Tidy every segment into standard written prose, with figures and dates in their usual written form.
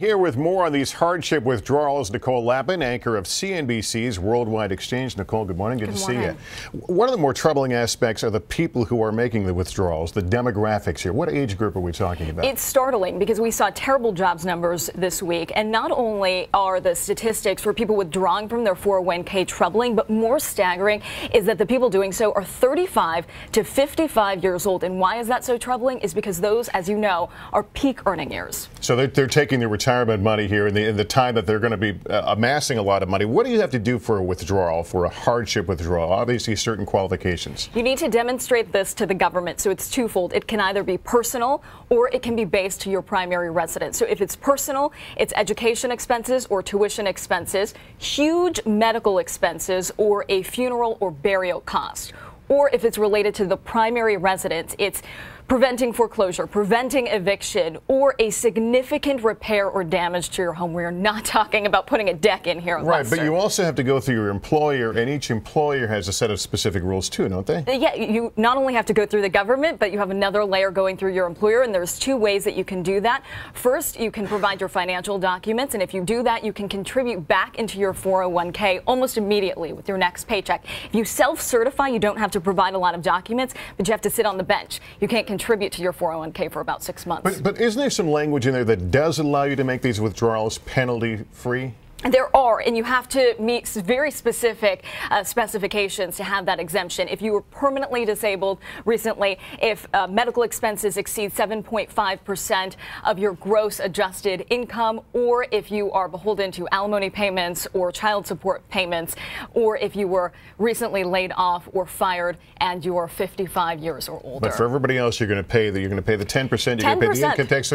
Here with more on these hardship withdrawals, Nicole Lapin, anchor of CNBC's Worldwide Exchange. Nicole, good morning. Good morning. Good to see you. One of the more troubling aspects are the people who are making the withdrawals, the demographics here. What age group are we talking about? It's startling because we saw terrible jobs numbers this week. And not only are the statistics for people withdrawing from their 401k troubling, but more staggering is that the people doing so are 35 to 55 years old. And why is that so troubling? Is because those, as you know, are peak earning years. So they're taking their retirement money here in the time that they're going to be amassing a lot of money. What do you have to do for a withdrawal, for a hardship withdrawal? Obviously, certain qualifications. You need to demonstrate this to the government, so it's twofold. It can either be personal or it can be based to your primary residence. So if it's personal, it's education expenses or tuition expenses, huge medical expenses, or a funeral or burial cost. Or if it's related to the primary residence, it's preventing foreclosure, preventing eviction, or a significant repair or damage to your home. We're not talking about putting a deck in here. Right, but you also have to go through your employer, and each employer has a set of specific rules too, don't they? Yeah, you not only have to go through the government, but you have another layer going through your employer, and there's two ways that you can do that. First, you can provide your financial documents, and if you do that, you can contribute back into your 401k almost immediately with your next paycheck. If you self-certify, you don't have to provide a lot of documents, but you have to sit on the bench. You can't contribute to your 401k for about 6 months. But isn't there some language in there that does allow you to make these withdrawals penalty-free? There are, and you have to meet very specific specifications to have that exemption. If you were permanently disabled recently, if medical expenses exceed 7.5% of your gross adjusted income, or if you are beholden to alimony payments or child support payments, or if you were recently laid off or fired and you are 55 years or older. But for everybody else, you're going to pay the 10%. You're going to pay the income tax. So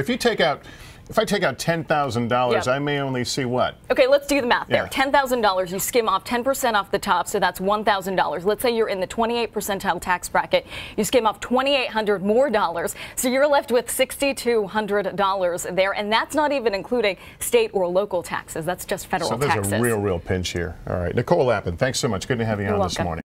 if I take out $10,000, I may only see what? Okay, let's do the math there. $10,000, you skim off 10% off the top, so that's $1,000. Let's say you're in the 28th percentile tax bracket. You skim off $2,800 more dollars, so you're left with $6,200 there, and that's not even including state or local taxes. That's just federal taxes. So there's a real pinch here. All right, Nicole Lapin, thanks so much. Good to have you on this morning.